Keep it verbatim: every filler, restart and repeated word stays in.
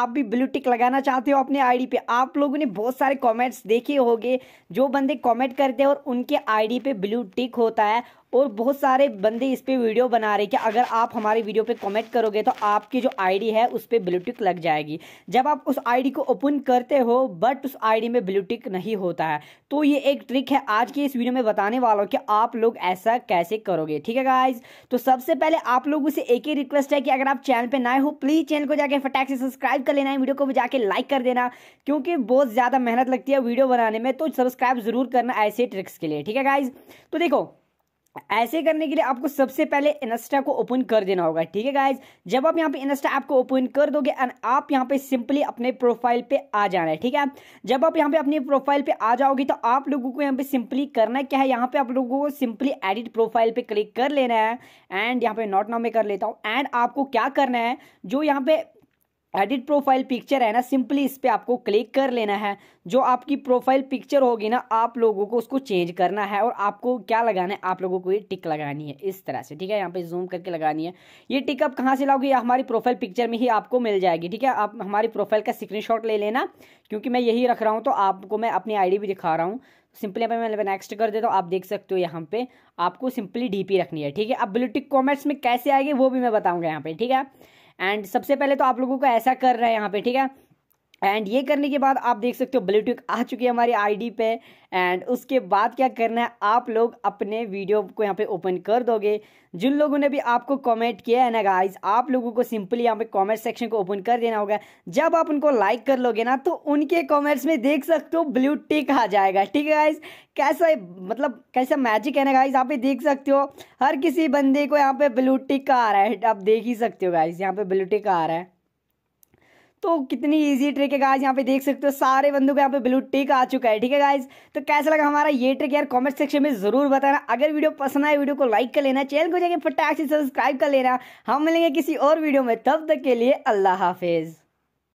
आप भी blue tick लगाना चाहते हो अपने आईडी पे। आप लोगों ने बहुत सारे कमेंट्स देखे होंगे, जो बंदे कमेंट करते हैं और उनके आईडी पे ब्लू टिक होता है, और बहुत सारे बंदे इस पे वीडियो बना रहे कि अगर आप हमारे वीडियो पे कमेंट करोगे तो आपकी जो आईडी है उस पे ब्लू टिक लग जाएगी। जब आप उस आईडी को ओपन करते हो बट उस आईडी में ब्लू टिक नहीं होता है, तो ये एक ट्रिक है आज की इस वीडियो में बताने वाला हूँ कि आप लोग ऐसा कैसे करोगे। ठीक है गाइज, तो सबसे पहले आप लोगों से एक ही रिक्वेस्ट है कि अगर आप चैनल पर नए हो प्लीज़ चैनल को जाकर फटाक से सब्सक्राइब कर लेना है, वीडियो को भी जाके लाइक कर देना, क्योंकि बहुत ज़्यादा मेहनत लगती है वीडियो बनाने में, तो सब्सक्राइब जरूर करना ऐसे ट्रिक्स के लिए। ठीक है गाइज, तो देखो ऐसे करने के लिए आपको सबसे पहले इंस्टा को ओपन कर देना होगा। ठीक है गाइज, जब आप यहाँ पे इंस्टा ऐप को ओपन कर दोगे एंड आप यहाँ पे सिंपली अपने प्रोफाइल पे आ जाना है। ठीक है, जब आप यहाँ पे अपने प्रोफाइल पे आ जाओगे तो आप लोगों को यहाँ पे सिंपली करना क्या है, यहाँ पे आप लोगों को सिंपली एडिट प्रोफाइल पे क्लिक कर लेना है एंड यहाँ पे नॉट नाउ में कर लेता हूँ। एंड आपको क्या करना है, जो यहाँ पे एडिट प्रोफाइल पिक्चर है ना, सिंपली इस पर आपको क्लिक कर लेना है। जो आपकी प्रोफाइल पिक्चर होगी ना, आप लोगों को उसको चेंज करना है और आपको क्या लगाना है, आप लोगों को ये टिक लगानी है इस तरह से। ठीक है, यहाँ पे जूम करके लगानी है। ये टिक आप कहाँ से लाओगे, हमारी प्रोफाइल पिक्चर में ही आपको मिल जाएगी। ठीक है, आप हमारी प्रोफाइल का स्क्रीनशॉट ले लेना, क्योंकि मैं यही रख रहा हूँ तो आपको मैं अपनी आई डी भी दिखा रहा हूँ। सिंपली यहाँ पे मैं नेक्स्ट कर देता हूँ, आप देख सकते हो यहाँ पे आपको सिंपली डी पी रखनी है। ठीक है, अब ब्लू टिक कमेंट्स में कैसे आएगी वो भी मैं बताऊँगा यहाँ पे। ठीक है, एंड सबसे पहले तो आप लोगों को ऐसा कर रहा है यहाँ पे। ठीक है, एंड ये करने के बाद आप देख सकते हो ब्लू टिक आ चुकी है हमारी आईडी पे। एंड उसके बाद क्या करना है, आप लोग अपने वीडियो को यहाँ पे ओपन कर दोगे। जिन लोगों ने भी आपको कमेंट किया है ना गाइज, आप लोगों को सिंपली यहाँ पे कमेंट सेक्शन को ओपन कर देना होगा। जब आप उनको लाइक कर लोगे ना, तो उनके कमेंट्स में देख सकते हो ब्लू टिक आ जाएगा। ठीक है गाइज, कैसा मतलब कैसा मैजिक है ना गाइज, आप ये देख सकते हो हर किसी बंदे को यहाँ पे ब्लू टिक आ रहा है। आप देख ही सकते हो गाइज, यहाँ पे ब्लू टिक आ रहा है, तो कितनी इजी ट्रिक है गाइज। यहाँ पे देख सकते हो सारे बंदों को यहाँ पे ब्लू टिक आ चुका है। ठीक है गाइज, तो कैसा लगा हमारा ये ट्रिक यार, कमेंट सेक्शन में जरूर बताना। अगर वीडियो पसंद आए वीडियो को लाइक कर लेना, चैनल को जाके फटाक से सब्सक्राइब कर लेना। हम मिलेंगे किसी और वीडियो में, तब तक के लिए अल्लाह हाफिज।